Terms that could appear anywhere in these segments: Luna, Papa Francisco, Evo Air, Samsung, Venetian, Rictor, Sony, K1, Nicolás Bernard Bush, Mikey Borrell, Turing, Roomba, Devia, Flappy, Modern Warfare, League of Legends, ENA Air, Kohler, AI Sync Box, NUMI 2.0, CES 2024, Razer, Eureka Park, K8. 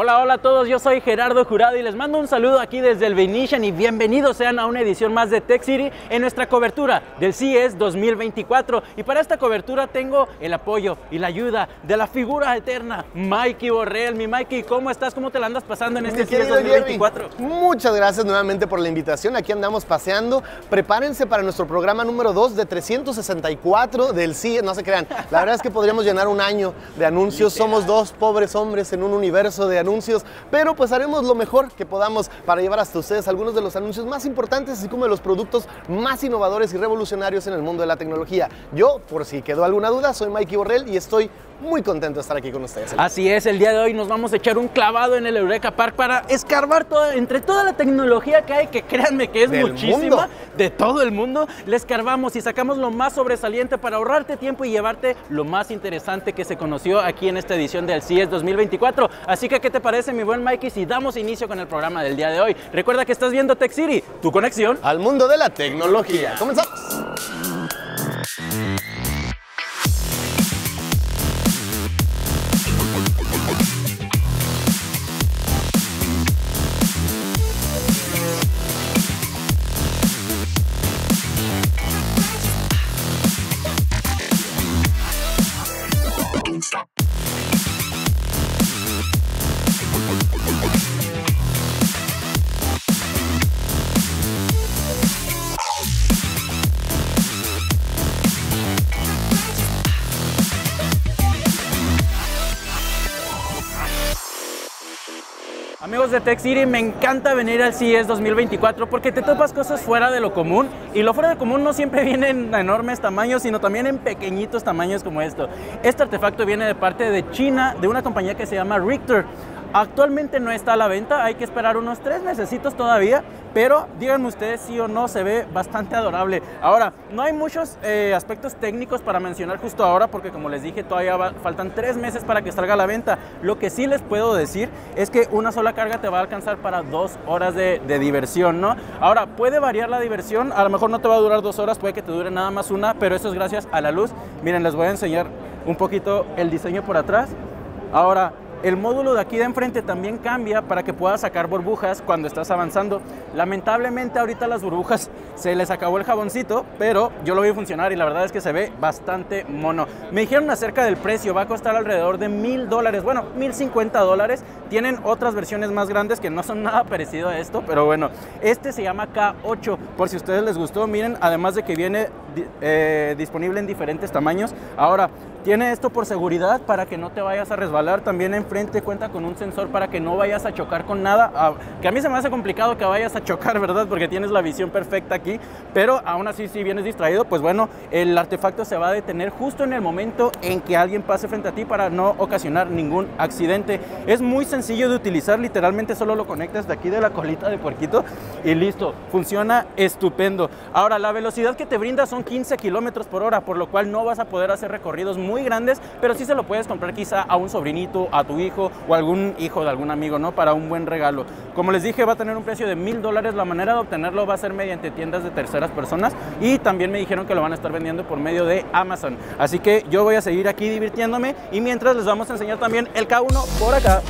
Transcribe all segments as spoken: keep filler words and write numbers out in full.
Hola, hola a todos, yo soy Gerardo Jurado y les mando un saludo aquí desde el Venetian y bienvenidos sean a una edición más de Tech City en nuestra cobertura del C E S dos mil veinticuatro. Y para esta cobertura tengo el apoyo y la ayuda de la figura eterna, Mikey Borrell. Mi Mikey, ¿cómo estás? ¿Cómo te la andas pasando en este C E S dos mil veinticuatro? Jeremy, muchas gracias nuevamente por la invitación, aquí andamos paseando. Prepárense para nuestro programa número dos de trescientos sesenta y cuatro del C E S, no se crean. La verdad es que podríamos llenar un año de anuncios, literal. Somos dos pobres hombres en un universo de anuncios, pero pues haremos lo mejor que podamos para llevar hasta ustedes algunos de los anuncios más importantes, así como de los productos más innovadores y revolucionarios en el mundo de la tecnología. Yo, por si quedó alguna duda, soy Mikey Borrell y estoy muy contento de estar aquí con ustedes. Así es, el día de hoy nos vamos a echar un clavado en el Eureka Park para escarbar todo, entre toda la tecnología que hay, que créanme que es muchísima, mundo. de todo el mundo, le escarbamos y sacamos lo más sobresaliente para ahorrarte tiempo y llevarte lo más interesante que se conoció aquí en esta edición del C E S dos mil veinticuatro. Así que, ¿qué te parece, mi buen Mikey, si damos inicio con el programa del día de hoy? Recuerda que estás viendo Tech City, tu conexión al mundo de la tecnología. ¡Comenzamos! De Tech City, me encanta venir al C E S dos mil veinticuatro porque te topas cosas fuera de lo común, y lo fuera de lo común no siempre viene en enormes tamaños, sino también en pequeñitos tamaños como esto. Este artefacto viene de parte de China, de una compañía que se llama Rictor. Actualmente no está a la venta, hay que esperar unos tres mesecitos todavía, pero díganme ustedes sí o no, se ve bastante adorable. Ahora, no hay muchos eh, aspectos técnicos para mencionar justo ahora porque, como les dije, todavía va, faltan tres meses para que salga a la venta. Lo que sí les puedo decir es que una sola carga te va a alcanzar para dos horas de, de diversión, ¿no? Ahora, puede variar la diversión, a lo mejor no te va a durar dos horas, puede que te dure nada más una, pero eso es gracias a la luz. Miren, les voy a enseñar un poquito el diseño por atrás. Ahora, el módulo de aquí de enfrente también cambia para que puedas sacar burbujas cuando estás avanzando. Lamentablemente ahorita las burbujas se les acabó el jaboncito, pero yo lo vi funcionar y la verdad es que se ve bastante mono. Me dijeron acerca del precio, va a costar alrededor de mil dólares, bueno, mil cincuenta dólares. Tienen otras versiones más grandes que no son nada parecido a esto, pero bueno, este se llama K ocho, por si a ustedes les gustó. Miren, además de que viene eh, disponible en diferentes tamaños. Ahora, tiene esto por seguridad para que no te vayas a resbalar. También enfrente cuenta con un sensor para que no vayas a chocar con nada. Ah, que a mí se me hace complicado que vayas a chocar, ¿verdad? Porque tienes la visión perfecta aquí. Pero aún así, si vienes distraído, pues bueno, el artefacto se va a detener justo en el momento en que alguien pase frente a ti para no ocasionar ningún accidente. Es muy sencillo de utilizar, literalmente solo lo conectas de aquí de la colita de puerquito y listo. Funciona estupendo. Ahora, la velocidad que te brinda son quince kilómetros por hora, por lo cual no vas a poder hacer recorridos muy muy grandes, pero sí se lo puedes comprar quizá a un sobrinito, a tu hijo o algún hijo de algún amigo, ¿no? Para un buen regalo. Como les dije, va a tener un precio de mil dólares. La manera de obtenerlo va a ser mediante tiendas de terceras personas, y también me dijeron que lo van a estar vendiendo por medio de Amazon. Así que yo voy a seguir aquí divirtiéndome y mientras les vamos a enseñar también el K uno por acá.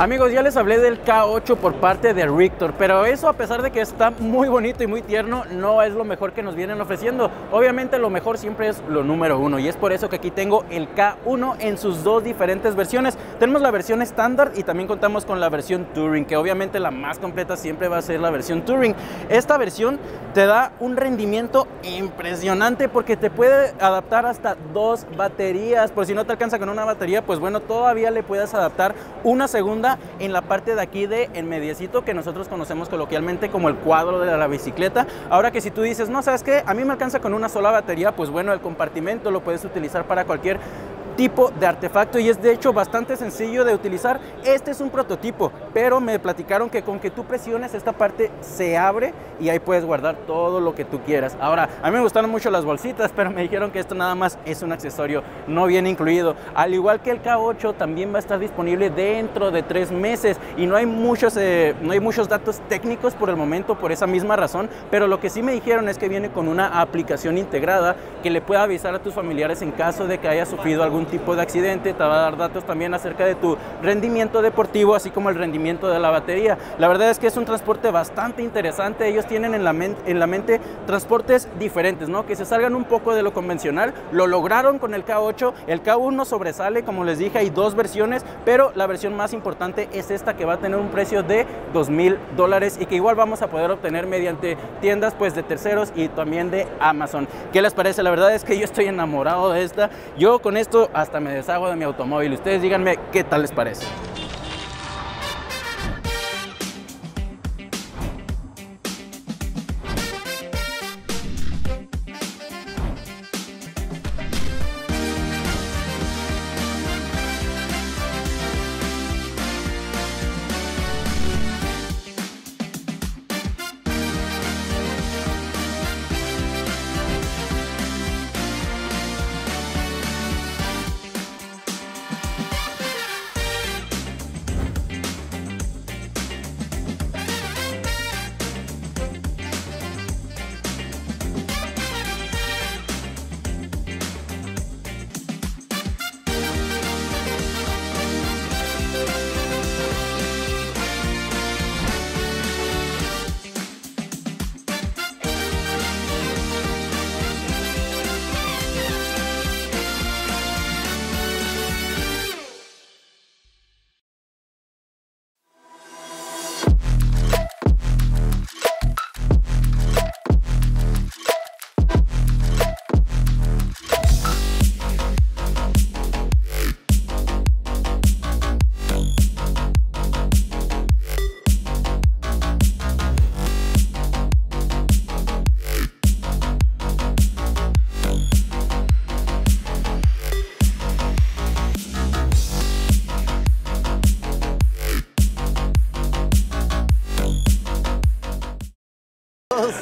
Amigos, ya les hablé del K ocho por parte de Rictor, pero eso, a pesar de que está muy bonito y muy tierno, no es lo mejor que nos vienen ofreciendo. Obviamente lo mejor siempre es lo número uno, y es por eso que aquí tengo el K uno en sus dos diferentes versiones. Tenemos la versión estándar y también contamos con la versión Turing, que obviamente la más completa siempre va a ser la versión Turing. Esta versión te da un rendimiento impresionante porque te puede adaptar hasta dos baterías. Por si no te alcanza con una batería, pues bueno, todavía le puedes adaptar una segunda en la parte de aquí de en mediecito, que nosotros conocemos coloquialmente como el cuadro de la bicicleta. Ahora, que si tú dices, no, ¿sabes qué? A mí me alcanza con una sola batería, pues bueno, el compartimento lo puedes utilizar para cualquier tipo de artefacto y es de hecho bastante sencillo de utilizar. Este es un prototipo, pero me platicaron que con que tú presiones esta parte se abre y ahí puedes guardar todo lo que tú quieras. Ahora, a mí me gustaron mucho las bolsitas, pero me dijeron que esto nada más es un accesorio, no viene incluido. Al igual que el K ocho, también va a estar disponible dentro de tres meses y no hay muchos, eh, no hay muchos datos técnicos por el momento por esa misma razón, pero lo que sí me dijeron es que viene con una aplicación integrada que le puede avisar a tus familiares en caso de que haya sufrido algún tipo de accidente. Te va a dar datos también acerca de tu rendimiento deportivo, así como el rendimiento de la batería. La verdad es que es un transporte bastante interesante. Ellos tienen en la, en la mente transportes diferentes, ¿no? Que se salgan un poco de lo convencional. Lo lograron con el K ocho. El K uno sobresale, como les dije, hay dos versiones, pero la versión más importante es esta, que va a tener un precio de dos mil dólares y que igual vamos a poder obtener mediante tiendas pues de terceros y también de Amazon. ¿Qué les parece? La verdad es que yo estoy enamorado de esta. Yo con esto hasta me deshago de mi automóvil. Ustedes díganme qué tal les parece.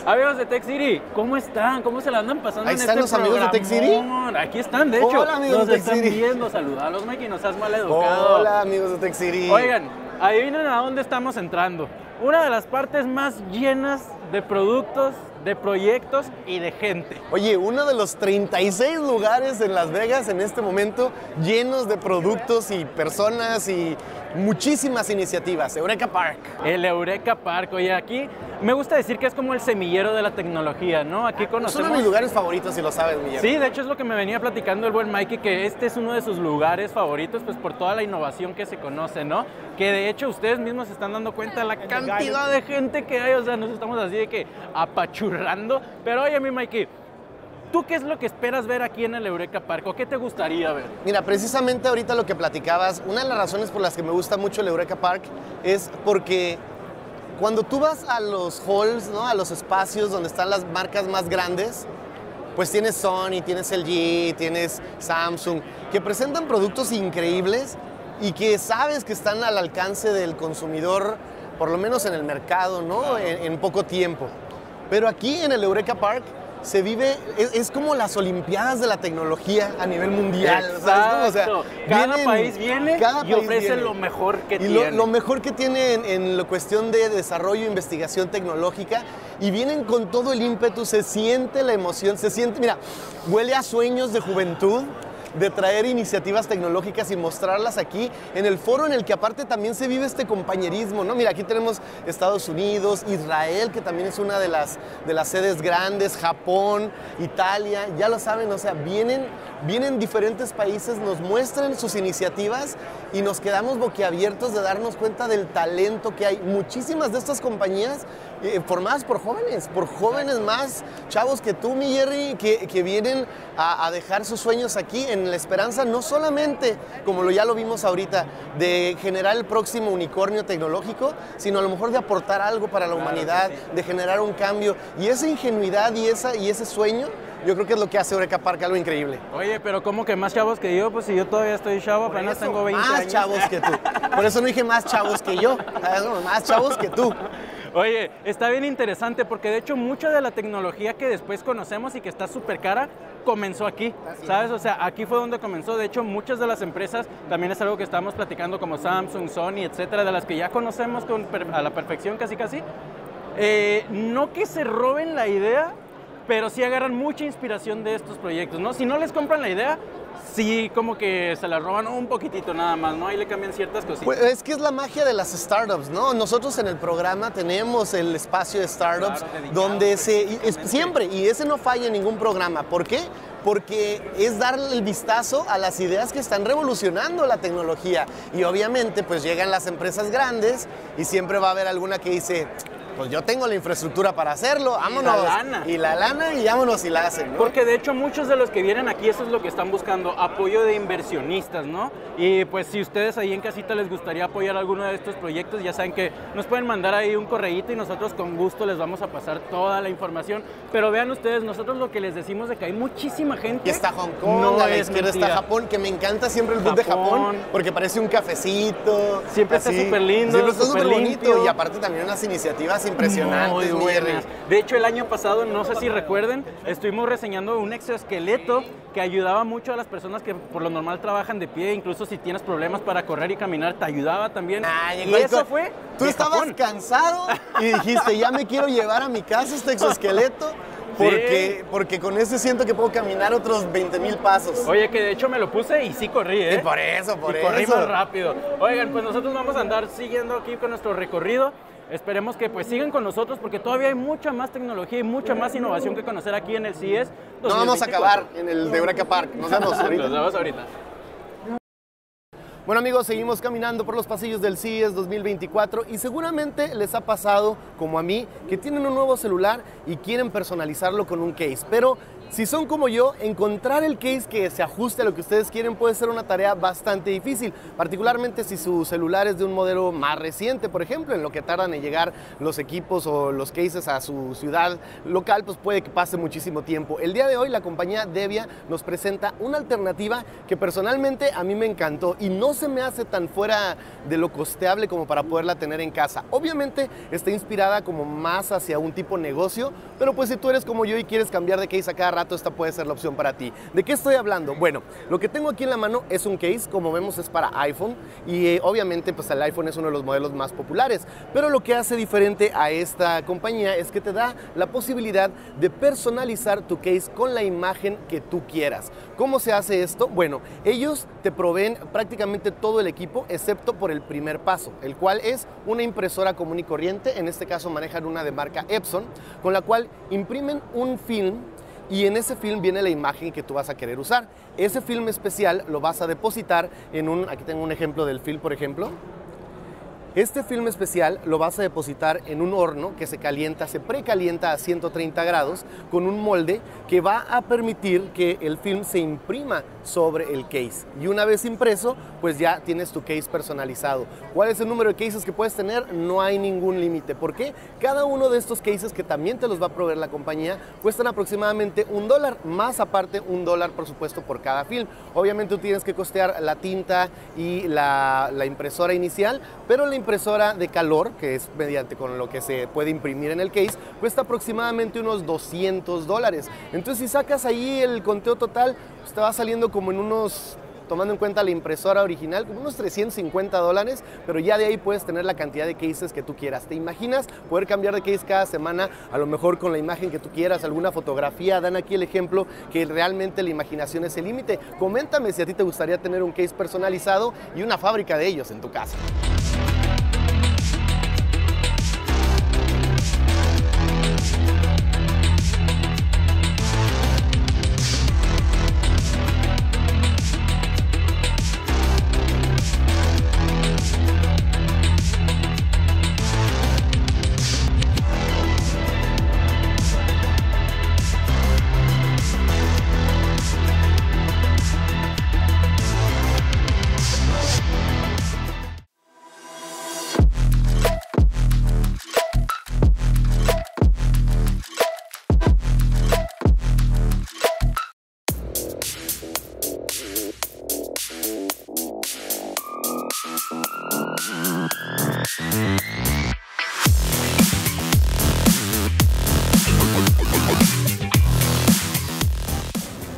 Amigos de Tech City, ¿cómo están? ¿Cómo se la andan pasando en este programa? Ahí están los amigos de Tech City. Aquí están, de hecho. Hola, amigos de Tech City. Nos están viendo, saludalos, Mikey, no seas mal educado. Hola, amigos de Tech City. Oigan, adivinen a dónde estamos entrando. Una de las partes más llenas de productos, de proyectos y de gente. Oye, uno de los treinta y seis lugares en Las Vegas en este momento llenos de productos y personas y muchísimas iniciativas. Eureka Park. El Eureka Park. Oye, aquí me gusta decir que es como el semillero de la tecnología, ¿no? Aquí conocemos... Es uno de mis lugares favoritos, si lo sabes, Miguel. Sí, de hecho es lo que me venía platicando el buen Mikey, que este es uno de sus lugares favoritos, pues por toda la innovación que se conoce, ¿no? Que de hecho ustedes mismos se están dando cuenta de la cantidad de gente que hay, o sea, nos estamos así de que apachurrando. Pero oye, mi Mikey, ¿tú qué es lo que esperas ver aquí en el Eureka Park? ¿O qué te gustaría ver? Mira, precisamente ahorita lo que platicabas, una de las razones por las que me gusta mucho el Eureka Park es porque cuando tú vas a los halls, ¿no?, a los espacios donde están las marcas más grandes, pues tienes Sony, tienes L G, tienes Samsung, que presentan productos increíbles y que sabes que están al alcance del consumidor, por lo menos en el mercado, ¿no?, en, en poco tiempo. Pero aquí en el Eureka Park se vive, es, es como las Olimpiadas de la tecnología a nivel mundial. Exacto. O sea, cada vienen, país viene cada y país ofrece viene. lo mejor que y tiene. Lo, lo mejor que tiene en, en la cuestión de desarrollo e investigación tecnológica, y vienen con todo el ímpetu, se siente la emoción, se siente, mira, huele a sueños de juventud, de traer iniciativas tecnológicas y mostrarlas aquí en el foro en el que aparte también se vive este compañerismo, ¿no? Mira, aquí tenemos Estados Unidos, Israel, que también es una de las, de las sedes grandes, Japón, Italia, ya lo saben, o sea, vienen, vienen diferentes países, nos muestran sus iniciativas y nos quedamos boquiabiertos de darnos cuenta del talento que hay. Muchísimas de estas compañías eh, formadas por jóvenes, por jóvenes más chavos que tú, mi Jerry, que, que vienen a, a dejar sus sueños aquí en la esperanza no solamente, como lo, ya lo vimos ahorita, de generar el próximo unicornio tecnológico, sino a lo mejor de aportar algo para la claro humanidad, sí. de generar un cambio. Y esa ingenuidad y, esa, y ese sueño yo creo que es lo que hace Eureka Park algo increíble. Oye, pero ¿cómo que más chavos que yo? Pues si yo todavía estoy chavo, por apenas eso, tengo veinte más años. Más chavos que tú. Por eso no dije más chavos que yo, más chavos que tú. Oye, está bien interesante porque de hecho mucha de la tecnología que después conocemos y que está súper cara, comenzó aquí, ¿sabes? O sea, aquí fue donde comenzó. De hecho, muchas de las empresas, también es algo que estábamos platicando como Samsung, Sony, etcétera, de las que ya conocemos con, a la perfección casi casi, eh, no que se roben la idea, pero sí agarran mucha inspiración de estos proyectos, ¿no? Si no les compran la idea, sí como que se la roban un poquitito nada más, ¿no? Ahí le cambian ciertas cositas. Pues es que es la magia de las startups, ¿no? Nosotros en el programa tenemos el espacio de startups, claro, dedicado, donde se... Y es, siempre, y ese no falla en ningún programa. ¿Por qué? Porque es darle el vistazo a las ideas que están revolucionando la tecnología. Y obviamente, pues llegan las empresas grandes y siempre va a haber alguna que dice... Pues yo tengo la infraestructura para hacerlo, vámonos. Y la lana. Y la lana y vámonos y la hacen, ¿no? Porque de hecho muchos de los que vienen aquí, eso es lo que están buscando, apoyo de inversionistas, ¿no? Y pues si ustedes ahí en casita les gustaría apoyar alguno de estos proyectos, ya saben que nos pueden mandar ahí un correíto y nosotros con gusto les vamos a pasar toda la información. Pero vean ustedes, nosotros lo que les decimos de que hay muchísima gente. Aquí está Hong Kong, no a la izquierda está Japón, que me encanta siempre el boot de Japón, porque parece un cafecito. Siempre así. Está súper lindo, siempre está súper bonito. Y aparte también unas iniciativas impresionantes, muy buenas. De hecho, el año pasado, no sé si recuerden, estuvimos reseñando un exoesqueleto que ayudaba mucho a las personas que por lo normal trabajan de pie, incluso si tienes problemas para correr y caminar, te ayudaba también. Ah, y eso fue. Tú estabas Japón. Cansado y dijiste, ya me quiero llevar a mi casa este exoesqueleto. Porque, sí. Porque con ese siento que puedo caminar otros veinte mil pasos. Oye, que de hecho me lo puse y sí corrí, ¿eh? Y por eso, por y eso. Corrí más rápido. Oigan, pues nosotros vamos a andar siguiendo aquí con nuestro recorrido. Esperemos que pues sigan con nosotros porque todavía hay mucha más tecnología y mucha más innovación que conocer aquí en el C E S dos mil veinticuatro. No vamos a acabar en el de Eureka Park. Nos vemos ahorita. Nos vemos ahorita. Bueno amigos, seguimos caminando por los pasillos del C E S dos mil veinticuatro y seguramente les ha pasado, como a mí, que tienen un nuevo celular y quieren personalizarlo con un case. Pero si son como yo, encontrar el case que se ajuste a lo que ustedes quieren puede ser una tarea bastante difícil, particularmente si su celular es de un modelo más reciente, por ejemplo, en lo que tardan en llegar los equipos o los cases a su ciudad local, pues puede que pase muchísimo tiempo. El día de hoy la compañía Devia nos presenta una alternativa que personalmente a mí me encantó y no se me hace tan fuera de lo costeable como para poderla tener en casa. Obviamente está inspirada como más hacia un tipo negocio, pero pues si tú eres como yo y quieres cambiar de case a cada rato, esta puede ser la opción para ti. ¿De qué estoy hablando? Bueno, lo que tengo aquí en la mano es un case, como vemos es para iPhone y eh, obviamente pues el iPhone es uno de los modelos más populares, pero lo que hace diferente a esta compañía es que te da la posibilidad de personalizar tu case con la imagen que tú quieras. ¿Cómo se hace esto? Bueno, ellos te proveen prácticamente todo el equipo excepto por el primer paso, el cual es una impresora común y corriente, en este caso manejan una de marca Epson, con la cual imprimen un film y en ese film viene la imagen que tú vas a querer usar. Ese film especial lo vas a depositar en un, aquí tengo un ejemplo del film por ejemplo, este film especial lo vas a depositar en un horno que se calienta, se precalienta a ciento treinta grados con un molde que va a permitir que el film se imprima sobre el case. Y una vez impreso, pues ya tienes tu case personalizado. ¿Cuál es el número de cases que puedes tener? No hay ningún límite. ¿Por qué? Cada uno de estos cases que también te los va a proveer la compañía cuestan aproximadamente un dólar, más aparte un dólar por supuesto por cada film. Obviamente tú tienes que costear la tinta y la, la impresora inicial, pero la impresora de calor, que es mediante con lo que se puede imprimir en el case, cuesta aproximadamente unos doscientos dólares. Entonces si sacas ahí el conteo total, pues te va saliendo como en unos, tomando en cuenta la impresora original, como unos trescientos cincuenta dólares, pero ya de ahí puedes tener la cantidad de cases que tú quieras. ¿Te imaginas poder cambiar de case cada semana, a lo mejor con la imagen que tú quieras, alguna fotografía? Dan aquí el ejemplo que realmente la imaginación es el límite. Coméntame si a ti te gustaría tener un case personalizado y una fábrica de ellos en tu casa.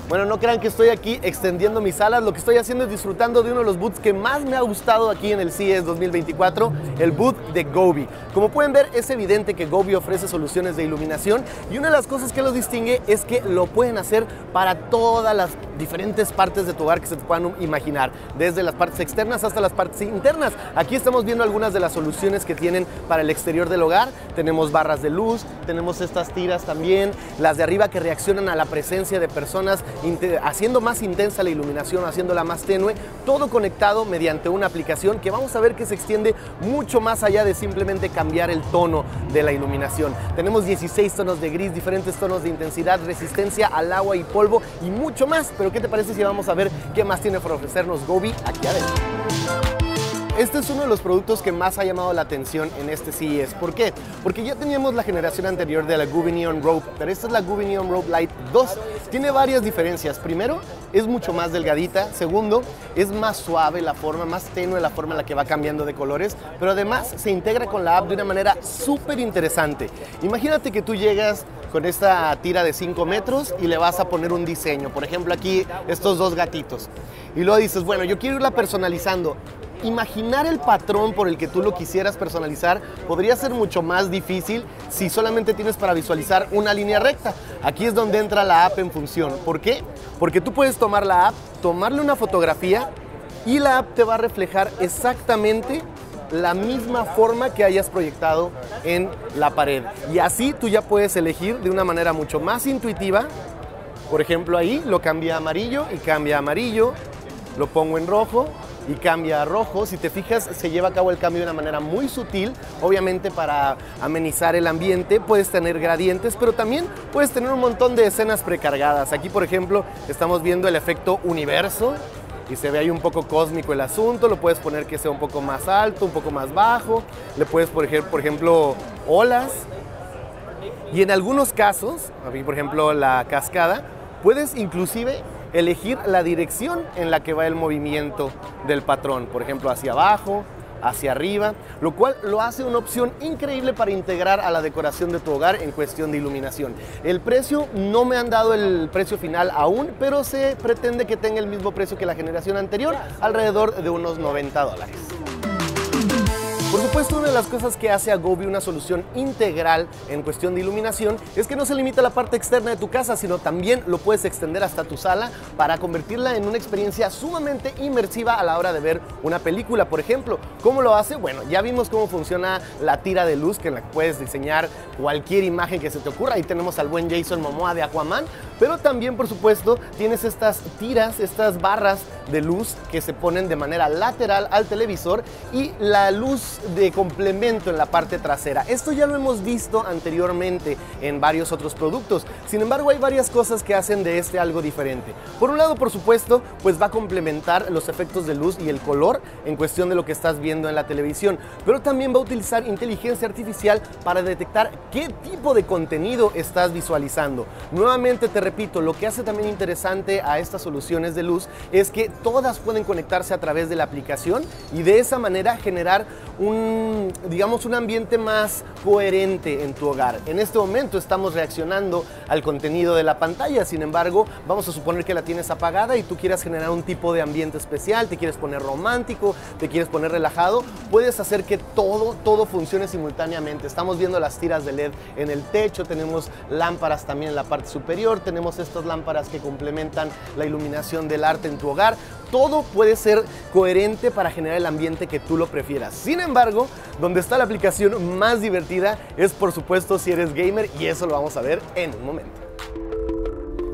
Bueno, no crean que estoy aquí extendiendo mis alas, lo que estoy haciendo es disfrutando de uno de los booths que más me ha gustado aquí en el C E S dos mil veinticuatro, el booth de Govee. Como pueden ver, es evidente que Govee ofrece soluciones de iluminación y una de las cosas que los distingue es que lo pueden hacer para todas las diferentes partes de tu hogar que se te puedan imaginar, desde las partes externas hasta las partes internas. Aquí estamos viendo algunas de las soluciones que tienen para el exterior del hogar. Tenemos barras de luz, tenemos estas tiras también, las de arriba que reaccionan a la presencia de personas, haciendo más intensa la iluminación, haciéndola más tenue, todo conectado mediante una aplicación que vamos a ver que se extiende mucho más allá de simplemente cambiar el tono de la iluminación. Tenemos dieciséis tonos de gris, diferentes tonos de intensidad, resistencia al agua y polvo y mucho más. Pero ¿qué te parece si vamos a ver qué más tiene para ofrecernos Govee aquí adentro? Este es uno de los productos que más ha llamado la atención en este C E S. ¿Por qué? Porque ya teníamos la generación anterior de la Govee Neon Rope, pero esta es la Govee Neon Rope Light dos. Tiene varias diferencias. Primero, es mucho más delgadita. Segundo, es más suave la forma, más tenue la forma en la que va cambiando de colores. Pero además, se integra con la app de una manera súper interesante. Imagínate que tú llegas con esta tira de cinco metros y le vas a poner un diseño. Por ejemplo, aquí estos dos gatitos. Y luego dices, bueno, yo quiero irla personalizando. Imaginar el patrón por el que tú lo quisieras personalizar podría ser mucho más difícil si solamente tienes para visualizar una línea recta. Aquí es donde entra la app en función. ¿Por qué? Porque tú puedes tomar la app, tomarle una fotografía y la app te va a reflejar exactamente la misma forma que hayas proyectado en la pared. Y así tú ya puedes elegir de una manera mucho más intuitiva. Por ejemplo, ahí lo cambia a amarillo y cambia a amarillo. Lo pongo en rojo y cambia a rojo. Si te fijas, se lleva a cabo el cambio de una manera muy sutil, obviamente para amenizar el ambiente. Puedes tener gradientes, pero también puedes tener un montón de escenas precargadas. Aquí, por ejemplo, estamos viendo el efecto universo y se ve ahí un poco cósmico el asunto. Lo puedes poner que sea un poco más alto, un poco más bajo. Le puedes poner, por ejemplo, olas. Y en algunos casos, aquí, por ejemplo, la cascada, puedes inclusive elegir la dirección en la que va el movimiento del patrón, por ejemplo hacia abajo, hacia arriba, lo cual lo hace una opción increíble para integrar a la decoración de tu hogar en cuestión de iluminación. El precio, no me han dado el precio final aún, pero se pretende que tenga el mismo precio que la generación anterior, alrededor de unos noventa dólares. Por supuesto, una de las cosas que hace a Govee una solución integral en cuestión de iluminación es que no se limita a la parte externa de tu casa, sino también lo puedes extender hasta tu sala para convertirla en una experiencia sumamente inmersiva a la hora de ver una película, por ejemplo. ¿Cómo lo hace? Bueno, ya vimos cómo funciona la tira de luz, que en la que puedes diseñar cualquier imagen que se te ocurra. Ahí tenemos al buen Jason Momoa de Aquaman, pero también, por supuesto, tienes estas tiras, estas barras de luz que se ponen de manera lateral al televisor y la luz de complemento en la parte trasera. Esto ya lo hemos visto anteriormente en varios otros productos. Sin embargo, hay varias cosas que hacen de este algo diferente. Por un lado, por supuesto, pues va a complementar los efectos de luz y el color en cuestión de lo que estás viendo en la televisión, pero también va a utilizar inteligencia artificial para detectar qué tipo de contenido estás visualizando. Nuevamente te repito, lo que hace también interesante a estas soluciones de luz es que todas pueden conectarse a través de la aplicación y de esa manera generar un Un, digamos, un ambiente más coherente en tu hogar. En este momento estamos reaccionando al contenido de la pantalla, sin embargo, vamos a suponer que la tienes apagada y tú quieras generar un tipo de ambiente especial, te quieres poner romántico, te quieres poner relajado, puedes hacer que todo, todo funcione simultáneamente. Estamos viendo las tiras de L E D en el techo, tenemos lámparas también en la parte superior, tenemos estas lámparas que complementan la iluminación del arte en tu hogar. Todo puede ser coherente para generar el ambiente que tú lo prefieras. Sin embargo, Sin embargo, donde está la aplicación más divertida es, por supuesto, si eres gamer, y eso lo vamos a ver en un momento.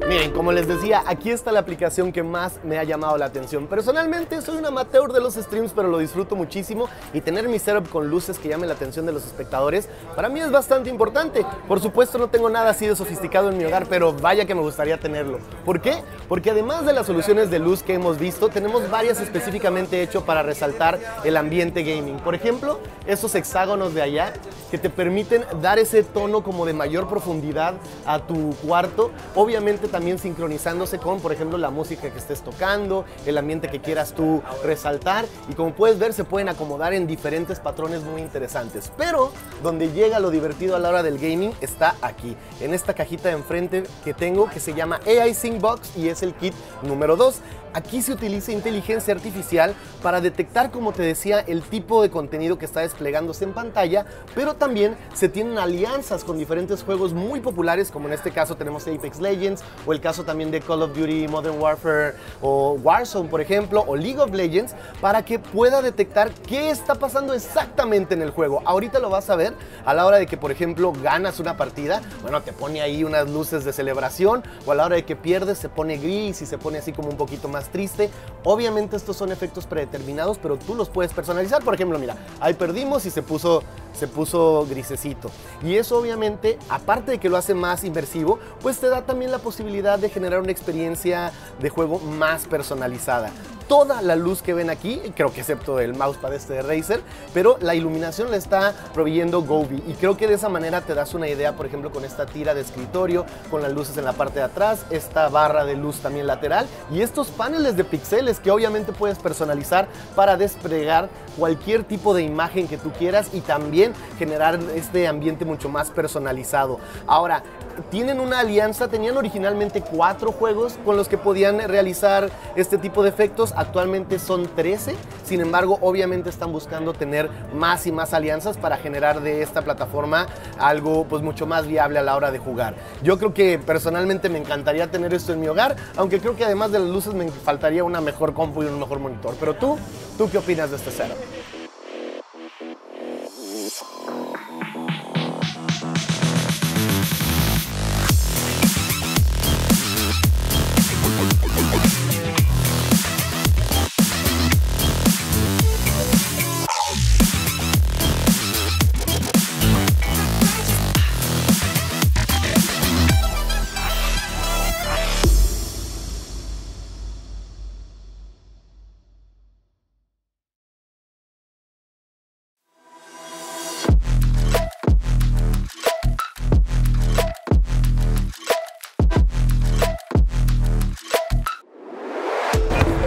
Miren, como les decía, aquí está la aplicación que más me ha llamado la atención. Personalmente soy un amateur de los streams, pero lo disfruto muchísimo y tener mi setup con luces que llame la atención de los espectadores para mí es bastante importante. Por supuesto, no tengo nada así de sofisticado en mi hogar, pero vaya que me gustaría tenerlo. ¿Por qué? Porque además de las soluciones de luz que hemos visto, tenemos varias específicamente hechas para resaltar el ambiente gaming. Por ejemplo, esos hexágonos de allá que te permiten dar ese tono como de mayor profundidad a tu cuarto. Obviamente también también sincronizándose con, por ejemplo, la música que estés tocando, el ambiente que quieras tú resaltar, y como puedes ver se pueden acomodar en diferentes patrones muy interesantes. Pero donde llega lo divertido a la hora del gaming está aquí, en esta cajita de enfrente que tengo, que se llama A I Sync Box y es el kit número dos. Aquí se utiliza inteligencia artificial para detectar, como te decía, el tipo de contenido que está desplegándose en pantalla, pero también se tienen alianzas con diferentes juegos muy populares, como en este caso tenemos Apex Legends, o el caso también de Call of Duty, Modern Warfare o Warzone, por ejemplo, o League of Legends, para que pueda detectar qué está pasando exactamente en el juego. Ahorita lo vas a ver a la hora de que, por ejemplo, ganas una partida, bueno, te pone ahí unas luces de celebración, o a la hora de que pierdes se pone gris y se pone así como un poquito más triste. Obviamente estos son efectos predeterminados, pero tú los puedes personalizar. Por ejemplo, mira, ahí perdimos y se puso se puso grisecito, y eso obviamente, aparte de que lo hace más inmersivo, pues te da también la posibilidad de generar una experiencia de juego más personalizada. Toda la luz que ven aquí, creo que excepto el mousepad este de Razer, pero la iluminación la está proveyendo Govee, y creo que de esa manera te das una idea, por ejemplo, con esta tira de escritorio, con las luces en la parte de atrás, esta barra de luz también lateral, y estos paneles de píxeles que obviamente puedes personalizar para desplegar cualquier tipo de imagen que tú quieras y también generar este ambiente mucho más personalizado. Ahora, tienen una alianza, tenían originalmente cuatro juegos con los que podían realizar este tipo de efectos, actualmente son trece, sin embargo obviamente están buscando tener más y más alianzas para generar de esta plataforma algo pues mucho más viable a la hora de jugar. Yo creo que personalmente me encantaría tener esto en mi hogar, aunque creo que además de las luces me faltaría una mejor compu y un mejor monitor. Pero tú, ¿tú qué opinas de este setup?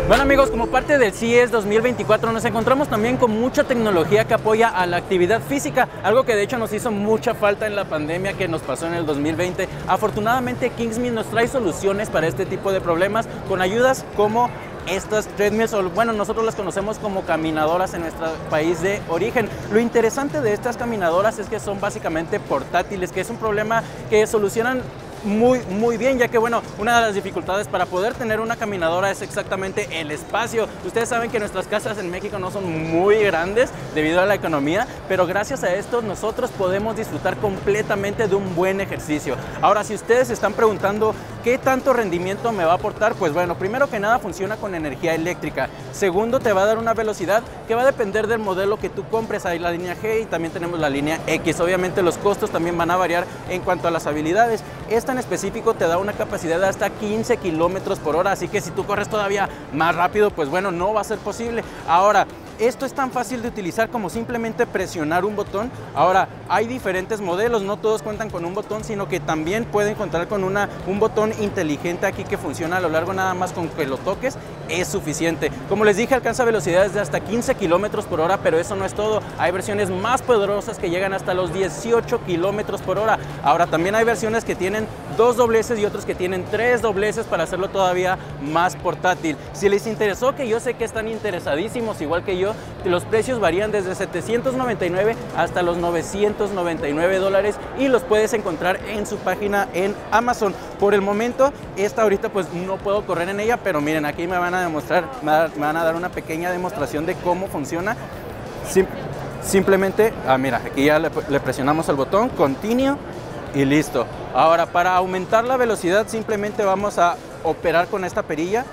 Bueno amigos, como parte del C E S dos mil veinticuatro nos encontramos también con mucha tecnología que apoya a la actividad física, algo que de hecho nos hizo mucha falta en la pandemia que nos pasó en el dos mil veinte. Afortunadamente Kingsmith nos trae soluciones para este tipo de problemas con ayudas como estas treadmills, o bueno, nosotros las conocemos como caminadoras en nuestro país de origen. Lo interesante de estas caminadoras es que son básicamente portátiles, que es un problema que solucionan muy muy bien, ya que bueno, una de las dificultades para poder tener una caminadora es exactamente el espacio. Ustedes saben que nuestras casas en México no son muy grandes debido a la economía, pero gracias a esto nosotros podemos disfrutar completamente de un buen ejercicio. Ahora, si ustedes se están preguntando qué tanto rendimiento me va a aportar, pues bueno, primero que nada funciona con energía eléctrica, segundo te va a dar una velocidad que va a depender del modelo que tú compres. Hay la línea G y también tenemos la línea X, obviamente los costos también van a variar en cuanto a las habilidades. Esta en específico te da una capacidad de hasta quince kilómetros por hora, así que si tú corres todavía más rápido, pues bueno, no va a ser posible. Ahora, esto es tan fácil de utilizar como simplemente presionar un botón. Ahora, hay diferentes modelos, no todos cuentan con un botón, sino que también pueden contar con una, un botón inteligente aquí que funciona a lo largo, nada más con que lo toques es suficiente. Como les dije, alcanza velocidades de hasta quince kilómetros por hora, pero eso no es todo. Hay versiones más poderosas que llegan hasta los dieciocho kilómetros por hora. Ahora, también hay versiones que tienen dos dobleces y otros que tienen tres dobleces para hacerlo todavía más portátil. Si les interesó, que yo sé que están interesadísimos, igual que yo, los precios varían desde setecientos noventa y nueve hasta los novecientos noventa y nueve dólares y los puedes encontrar en su página en Amazon. Por el momento, esta ahorita pues no puedo correr en ella, pero miren, aquí me van a demostrar, me van a dar una pequeña demostración de cómo funciona. Sim simplemente, ah mira, aquí ya le, le presionamos el botón, continue y listo. Ahora, para aumentar la velocidad simplemente vamos a operar con esta perilla.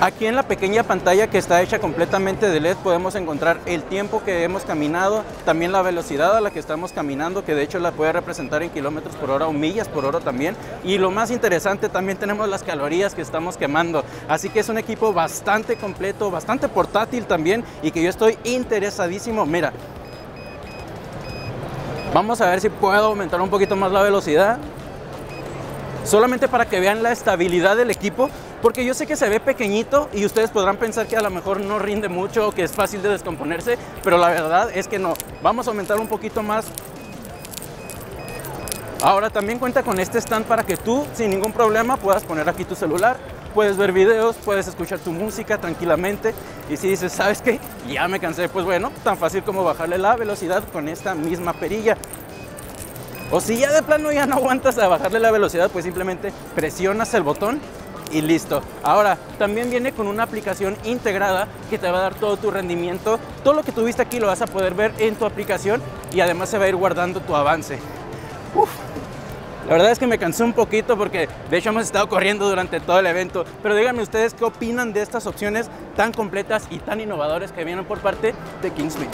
Aquí en la pequeña pantalla que está hecha completamente de L E D podemos encontrar el tiempo que hemos caminado, también la velocidad a la que estamos caminando, que de hecho la puede representar en kilómetros por hora o millas por hora también. Y lo más interesante, también tenemos las calorías que estamos quemando. Así que es un equipo bastante completo, bastante portátil también, y que yo estoy interesadísimo. Mira, vamos a ver si puedo aumentar un poquito más la velocidad. solamente para que vean la estabilidad del equipo, porque yo sé que se ve pequeñito y ustedes podrán pensar que a lo mejor no rinde mucho o que es fácil de descomponerse, pero la verdad es que no. Vamos a aumentar un poquito más. Ahora también cuenta con este stand para que tú sin ningún problema puedas poner aquí tu celular, puedes ver videos, puedes escuchar tu música tranquilamente. Y si dices, ¿sabes qué? Ya me cansé, pues bueno, tan fácil como bajarle la velocidad con esta misma perilla. O si ya de plano ya no aguantas a bajarle la velocidad, pues simplemente presionas el botón y listo. Ahora, también viene con una aplicación integrada que te va a dar todo tu rendimiento. Todo lo que tuviste aquí lo vas a poder ver en tu aplicación y además se va a ir guardando tu avance. Uf. La verdad es que me cansé un poquito porque de hecho hemos estado corriendo durante todo el evento, pero díganme ustedes qué opinan de estas opciones tan completas y tan innovadoras que vienen por parte de Kingsmith.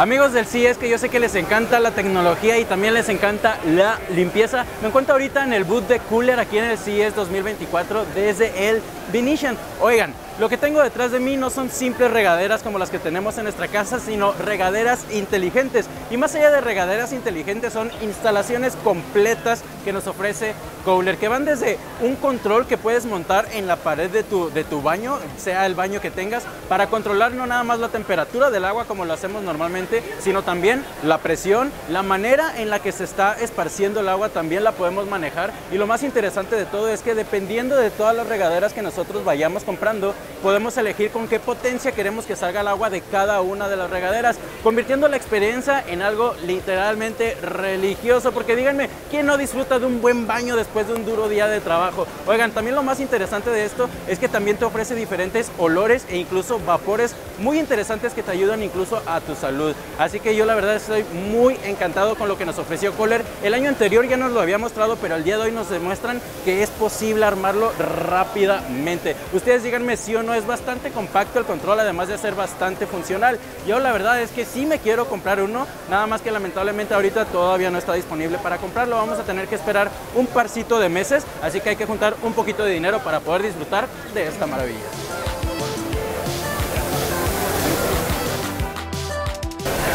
Amigos del C E S, que yo sé que les encanta la tecnología y también les encanta la limpieza, me encuentro ahorita en el booth de Kohler aquí en el C E S dos mil veinticuatro desde el Venetian. Oigan, lo que tengo detrás de mí no son simples regaderas como las que tenemos en nuestra casa, sino regaderas inteligentes. Y más allá de regaderas inteligentes, son instalaciones completas que nos ofrece Kohler, que van desde un control que puedes montar en la pared de tu, de tu baño, sea el baño que tengas, para controlar no nada más la temperatura del agua como lo hacemos normalmente, sino también la presión, la manera en la que se está esparciendo el agua también la podemos manejar. Y lo más interesante de todo es que dependiendo de todas las regaderas que nosotros vayamos comprando, podemos elegir con qué potencia queremos que salga el agua de cada una de las regaderas, convirtiendo la experiencia en algo literalmente religioso, porque díganme, ¿quién no disfruta de un buen baño después de un duro día de trabajo? Oigan, también lo más interesante de esto es que también te ofrece diferentes olores e incluso vapores muy interesantes que te ayudan incluso a tu salud. Así que yo la verdad estoy muy encantado con lo que nos ofreció Kohler. El año anterior ya nos lo había mostrado, pero el día de hoy nos demuestran que es posible armarlo rápidamente. Ustedes díganme si o no. Es bastante compacto el control, además de ser bastante funcional. Yo la verdad es que sí me quiero comprar uno, nada más que lamentablemente ahorita todavía no está disponible para comprarlo. Vamos a tener que esperar un parcito de meses, así que hay que juntar un poquito de dinero para poder disfrutar de esta maravilla.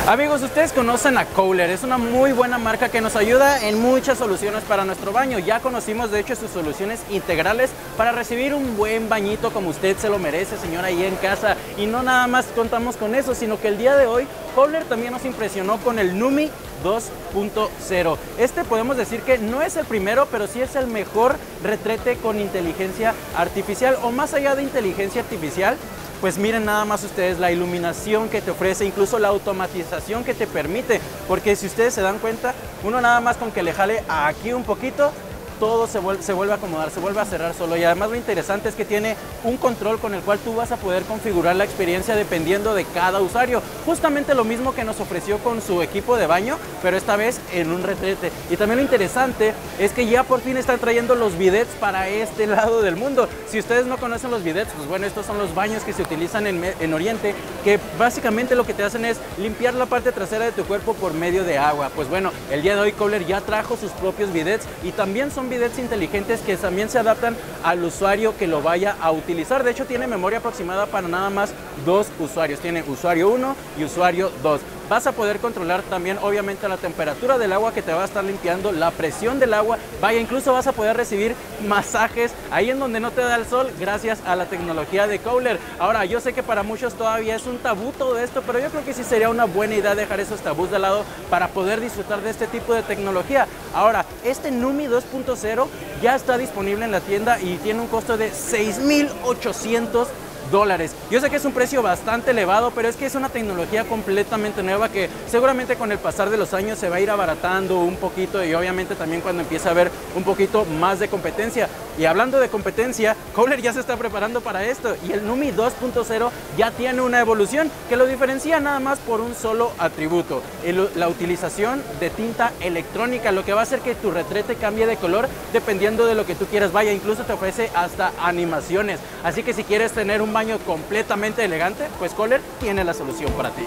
Amigos, ustedes conocen a Kohler, es una muy buena marca que nos ayuda en muchas soluciones para nuestro baño. Ya conocimos de hecho sus soluciones integrales para recibir un buen bañito como usted se lo merece, señora, ahí en casa. Y no nada más contamos con eso, sino que el día de hoy Kohler también nos impresionó con el NUMI dos punto cero. Este podemos decir que no es el primero, pero sí es el mejor retrete con inteligencia artificial, o más allá de inteligencia artificial. Pues miren nada más ustedes la iluminación que te ofrece, incluso la automatización que te permite, porque si ustedes se dan cuenta, uno nada más con que le jale aquí un poquito, todo se vuelve, se vuelve a acomodar, se vuelve a cerrar solo. Y además lo interesante es que tiene un control con el cual tú vas a poder configurar la experiencia dependiendo de cada usuario. Justamente lo mismo que nos ofreció con su equipo de baño, pero esta vez en un retrete. Y también lo interesante es que ya por fin están trayendo los bidets para este lado del mundo. Si ustedes no conocen los bidets, pues bueno, estos son los baños que se utilizan en, en Oriente, que básicamente lo que te hacen es limpiar la parte trasera de tu cuerpo por medio de agua. Pues bueno, el día de hoy Kohler ya trajo sus propios bidets y también son bidets inteligentes que también se adaptan al usuario que lo vaya a utilizar. De hecho tiene memoria aproximada para nada más dos usuarios, tiene usuario uno y usuario dos. Vas a poder controlar también obviamente la temperatura del agua que te va a estar limpiando, la presión del agua, vaya, incluso vas a poder recibir masajes ahí en donde no te da el sol gracias a la tecnología de Kohler. Ahora, yo sé que para muchos todavía es un tabú todo esto, pero yo creo que sí sería una buena idea dejar esos tabús de lado para poder disfrutar de este tipo de tecnología. Ahora, este NUMI dos punto cero ya está disponible en la tienda y tiene un costo de seis mil ochocientos dólares. Yo sé que es un precio bastante elevado, pero es que es una tecnología completamente nueva que seguramente con el pasar de los años se va a ir abaratando un poquito, y obviamente también cuando empiece a haber un poquito más de competencia. Y hablando de competencia, Kohler ya se está preparando para esto y el NUMI dos punto cero ya tiene una evolución que lo diferencia nada más por un solo atributo, el, la utilización de tinta electrónica, lo que va a hacer que tu retrete cambie de color dependiendo de lo que tú quieras. Vaya, incluso te ofrece hasta animaciones, así que si quieres tener un baño completamente elegante, pues Kohler tiene la solución para ti.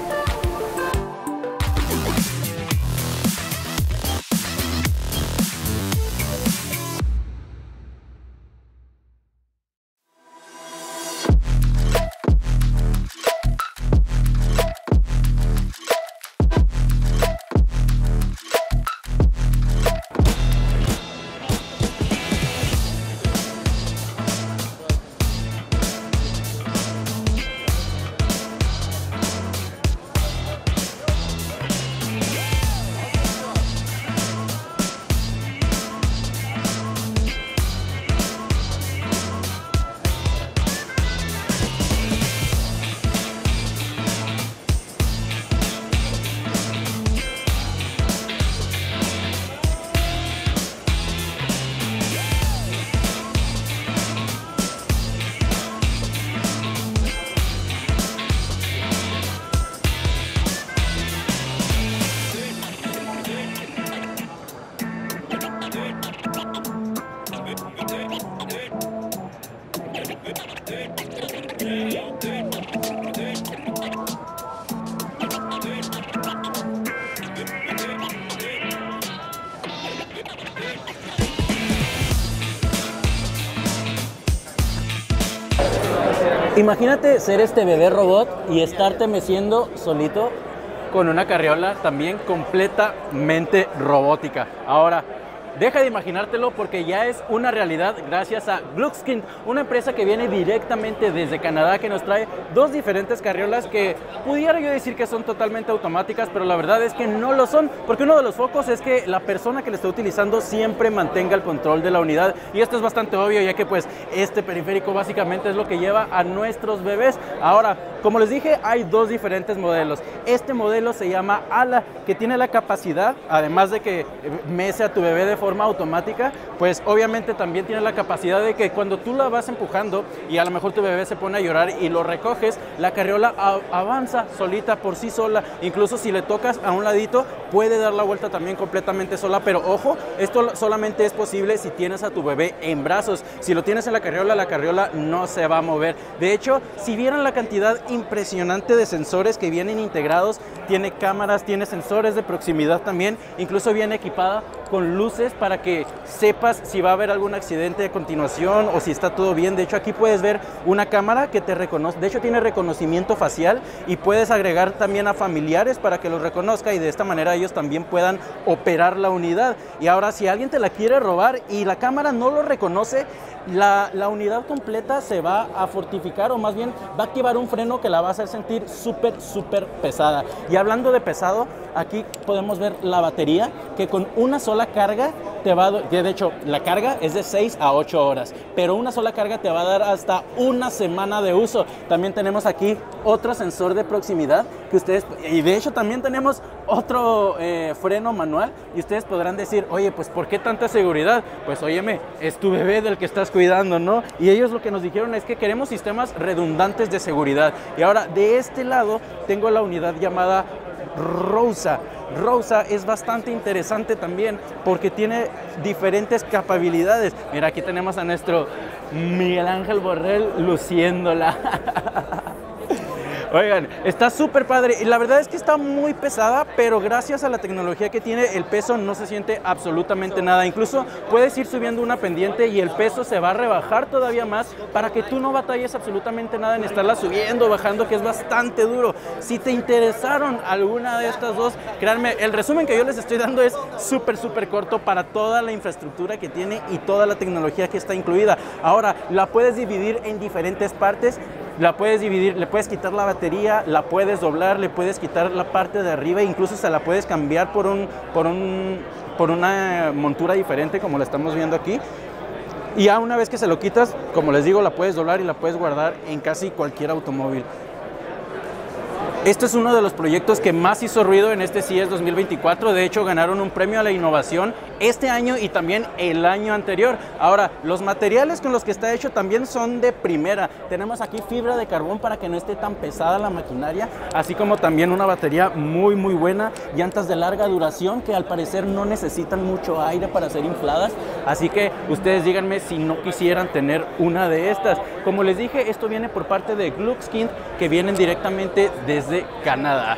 Imagínate ser este bebé robot y estarte meciendo solito con una carriola también completamente robótica. Ahora, deja de imaginártelo porque ya es una realidad gracias a Gluckskin, una empresa que viene directamente desde Canadá, que nos trae dos diferentes carriolas que pudiera yo decir que son totalmente automáticas, pero la verdad es que no lo son, porque uno de los focos es que la persona que lo está utilizando siempre mantenga el control de la unidad, y esto es bastante obvio ya que pues este periférico básicamente es lo que lleva a nuestros bebés. Ahora, como les dije, hay dos diferentes modelos. Este modelo se llama A L A, que tiene la capacidad, además de que mece a tu bebé de forma forma automática, pues obviamente también tiene la capacidad de que cuando tú la vas empujando y a lo mejor tu bebé se pone a llorar y lo recoges, la carriola avanza solita por sí sola. Incluso si le tocas a un ladito, puede dar la vuelta también completamente sola, pero ojo, esto solamente es posible si tienes a tu bebé en brazos. Si lo tienes en la carriola, la carriola no se va a mover. De hecho, si vieran la cantidad impresionante de sensores que vienen integrados, tiene cámaras, tiene sensores de proximidad también, incluso viene equipada con luces para que sepas si va a haber algún accidente de continuación o si está todo bien. De hecho, aquí puedes ver una cámara que te reconoce, de hecho tiene reconocimiento facial, y puedes agregar también a familiares para que los reconozca y de esta manera ellos también puedan operar la unidad. Y ahora, si alguien te la quiere robar y la cámara no lo reconoce, La, la unidad completa se va a fortificar, o más bien va a activar un freno que la va a hacer sentir súper, súper pesada. Y hablando de pesado, aquí podemos ver la batería, que con una sola carga te va a dar, de hecho la carga es de seis a ocho horas, pero una sola carga te va a dar hasta una semana de uso. También tenemos aquí otro sensor de proximidad que ustedes, y de hecho también tenemos otro eh, freno manual, y ustedes podrán decir, oye, pues ¿por qué tanta seguridad? Pues óyeme, es tu bebé del que estás cuidando, ¿no? Y ellos lo que nos dijeron es que queremos sistemas redundantes de seguridad. Y ahora, de este lado tengo la unidad llamada Rosa. Rosa es bastante interesante también porque tiene diferentes capacidades. Mira, aquí tenemos a nuestro Miguel Ángel Borrell luciéndola. Oigan, está súper padre, y la verdad es que está muy pesada, pero gracias a la tecnología que tiene, el peso no se siente absolutamente nada. Incluso puedes ir subiendo una pendiente y el peso se va a rebajar todavía más para que tú no batalles absolutamente nada en estarla subiendo o bajando, que es bastante duro. Si te interesaron alguna de estas dos, créanme, el resumen que yo les estoy dando es súper, súper corto para toda la infraestructura que tiene y toda la tecnología que está incluida. Ahora, la puedes dividir en diferentes partes. La puedes dividir, le puedes quitar la batería, la puedes doblar, le puedes quitar la parte de arriba, incluso se la puedes cambiar por un, por un, por una montura diferente, como la estamos viendo aquí. Y ya una vez que se lo quitas, como les digo, la puedes doblar y la puedes guardar en casi cualquier automóvil. Este es uno de los proyectos que más hizo ruido en este C E S dos mil veinticuatro. De hecho, ganaron un premio a la innovación este año y también el año anterior. Ahora, los materiales con los que está hecho también son de primera. Tenemos aquí fibra de carbón para que no esté tan pesada la maquinaria, así como también una batería muy muy buena, llantas de larga duración que al parecer no necesitan mucho aire para ser infladas, así que ustedes díganme si no quisieran tener una de estas. Como les dije, esto viene por parte de Gluckskind, que vienen directamente desde Canadá.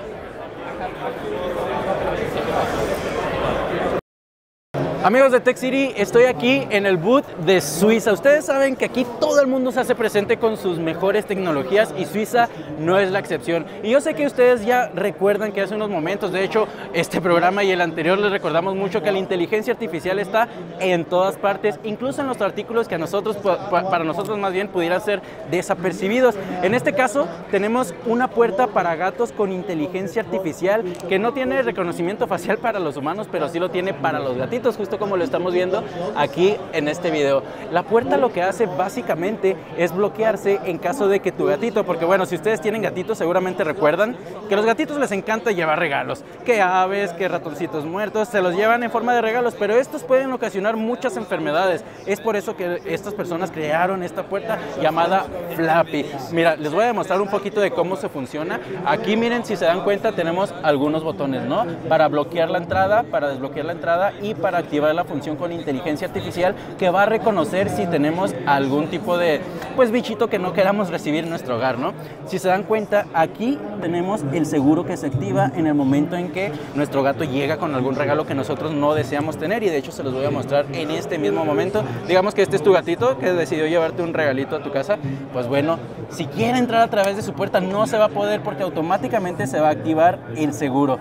Amigos de Tech City, estoy aquí en el booth de Suiza. Ustedes saben que aquí todo el mundo se hace presente con sus mejores tecnologías y Suiza no es la excepción. Y yo sé que ustedes ya recuerdan que hace unos momentos, de hecho, este programa y el anterior les recordamos mucho que la inteligencia artificial está en todas partes, incluso en los artículos que a nosotros, para nosotros más bien, pudieran ser desapercibidos. En este caso, tenemos una puerta para gatos con inteligencia artificial que no tiene reconocimiento facial para los humanos, pero sí lo tiene para los gatitos, justo como lo estamos viendo aquí en este video. La puerta lo que hace básicamente es bloquearse en caso de que tu gatito, porque bueno, si ustedes tienen gatitos seguramente recuerdan que a los gatitos les encanta llevar regalos, que aves, que ratoncitos muertos, se los llevan en forma de regalos, pero estos pueden ocasionar muchas enfermedades. Es por eso que estas personas crearon esta puerta llamada Flappy. Mira, les voy a demostrar un poquito de cómo se funciona. Aquí miren, si se dan cuenta, tenemos algunos botones, ¿no? Para bloquear la entrada, para desbloquear la entrada y para activar la función con inteligencia artificial que va a reconocer si tenemos algún tipo de pues bichito que no queramos recibir en nuestro hogar, ¿no? Si se dan cuenta, aquí tenemos el seguro que se activa en el momento en que nuestro gato llega con algún regalo que nosotros no deseamos tener, y de hecho se los voy a mostrar en este mismo momento. Digamos que este es tu gatito que decidió llevarte un regalito a tu casa, pues bueno, si quiere entrar a través de su puerta no se va a poder porque automáticamente se va a activar el seguro.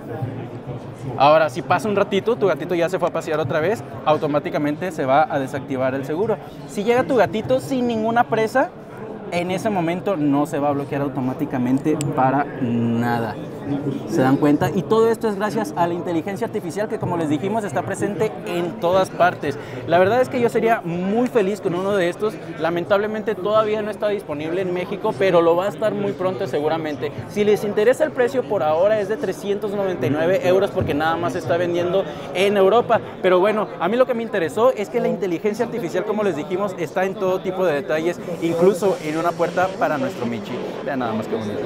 Ahora, si pasa un ratito, tu gatito ya se fue a pasear otra vez, automáticamente se va a desactivar el seguro. Si llega tu gatito sin ninguna presa, en ese momento no se va a bloquear automáticamente para nada. ¿Se dan cuenta? Y todo esto es gracias a la inteligencia artificial que, como les dijimos, está presente en todas partes. La verdad es que yo sería muy feliz con uno de estos. Lamentablemente todavía no está disponible en México, pero lo va a estar muy pronto seguramente. Si les interesa el precio, por ahora es de trescientos noventa y nueve euros porque nada más se está vendiendo en Europa. Pero bueno, a mí lo que me interesó es que la inteligencia artificial, como les dijimos, está en todo tipo de detalles, incluso en una puerta para nuestro Michi. Vean nada más que bonito.